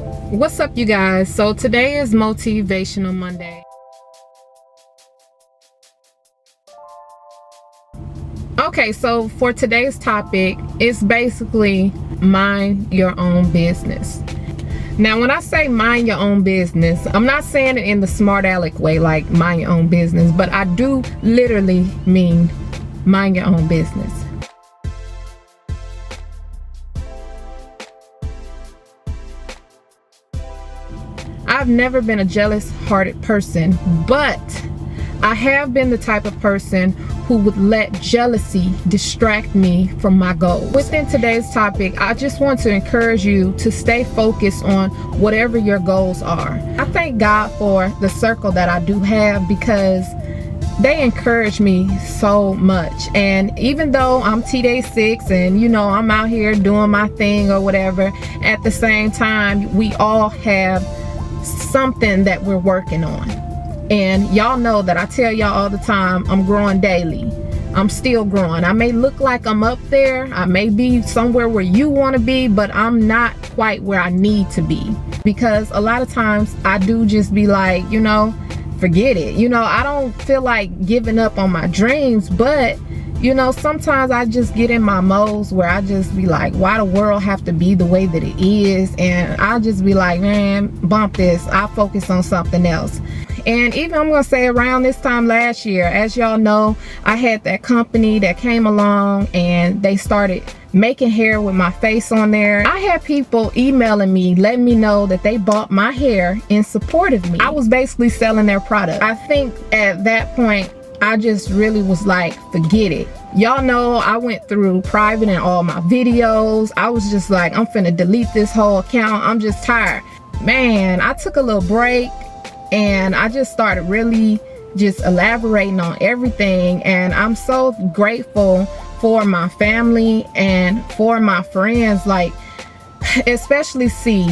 What's up, you guys? So today is Motivational Monday. Okay, so for today's topic, it's basically mind your own business. Now, when I say mind your own business, I'm not saying it in the smart aleck way, like mind your own business, but I do literally mean mind your own business. I've never been a jealous-hearted person, but I have been the type of person who would let jealousy distract me from my goals. Within today's topic, I just want to encourage you to stay focused on whatever your goals are. I thank God for the circle that I do have because they encourage me so much. And even though I'm TEEDAY6 and, you know, I'm out here doing my thing or whatever, at the same time, we all have something that we're working on, and y'all know that I tell y'all all the time, I'm growing daily. I'm still growing. I may look like I'm up there, I may be somewhere where you want to be, but I'm not quite where I need to be, because a lot of times I do just be like, you know, forget it, you know, I don't feel like giving up on my dreams, but you know, sometimes I just get in my modes where I just be like, why the world have to be the way that it is? And I'll just be like, man, bump this. I'll focus on something else. And even I'm going to say around this time last year, as y'all know, I had that company that came along and they started making hair with my face on there. I had people emailing me, letting me know that they bought my hair in support of me. I was basically selling their product. I think at that point, I just really was like, forget it. Y'all know I went through private and all my videos. I was just like, I'm finna delete this whole account. I'm just tired. Man, I took a little break and I just started really just elaborating on everything. And I'm so grateful for my family and for my friends, like especially C.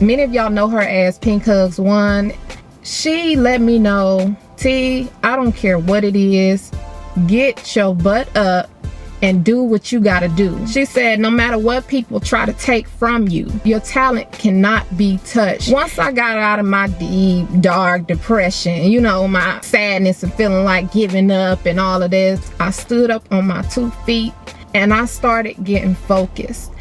Many of y'all know her as Pink Hugz One. She let me know, T, I don't care what it is, get your butt up and do what you gotta do. She said, no matter what people try to take from you, your talent cannot be touched. Once I got out of my deep, dark depression, you know, my sadness and feeling like giving up and all of this, I stood up on my 2 feet and I started getting focused.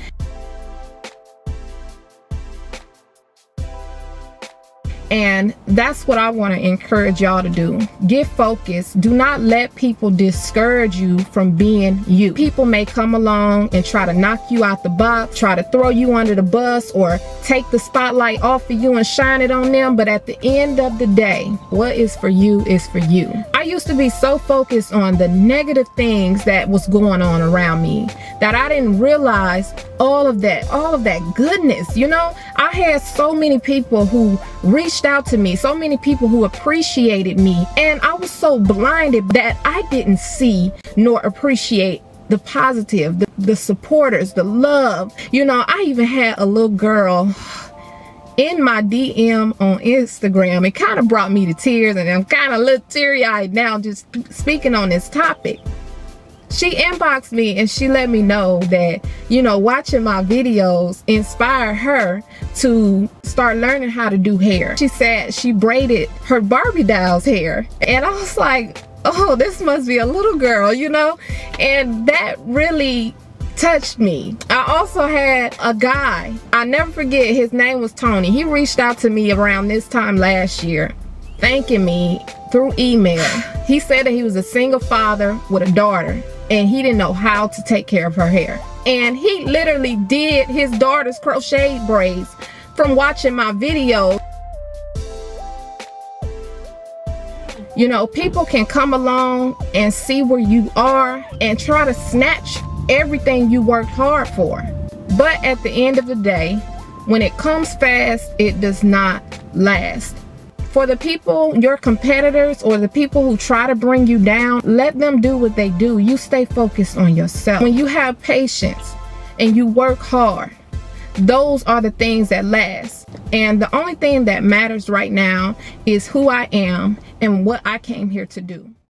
And that's what I want to encourage y'all to do. Get focused. Do not let people discourage you from being you. People may come along and try to knock you out the box, try to throw you under the bus, or take the spotlight off of you and shine it on them. But at the end of the day, what is for you is for you. I used to be so focused on the negative things that was going on around me that I didn't realize all of that goodness, you know? I had so many people who reached out to me, so many people who appreciated me, and I was so blinded that I didn't see nor appreciate the positive, the supporters, the love. You know, I even had a little girl in my DM on Instagram. It kind of brought me to tears, and I'm kind of a little teary-eyed now just speaking on this topic. She inboxed me and she let me know that, you know, watching my videos inspired her to start learning how to do hair. She said she braided her Barbie doll's hair. And I was like, oh, this must be a little girl, you know? And that really touched me. I also had a guy, I never forget, his name was Tony. He reached out to me around this time last year, thanking me through email. He said that he was a single father with a daughter, and he didn't know how to take care of her hair. And he literally did his daughter's crochet braids from watching my video. You know, people can come along and see where you are and try to snatch everything you worked hard for. But at the end of the day, when it comes fast, it does not last. For the people, your competitors, or the people who try to bring you down, let them do what they do. You stay focused on yourself. When you have patience and you work hard, those are the things that last. And the only thing that matters right now is who I am and what I came here to do.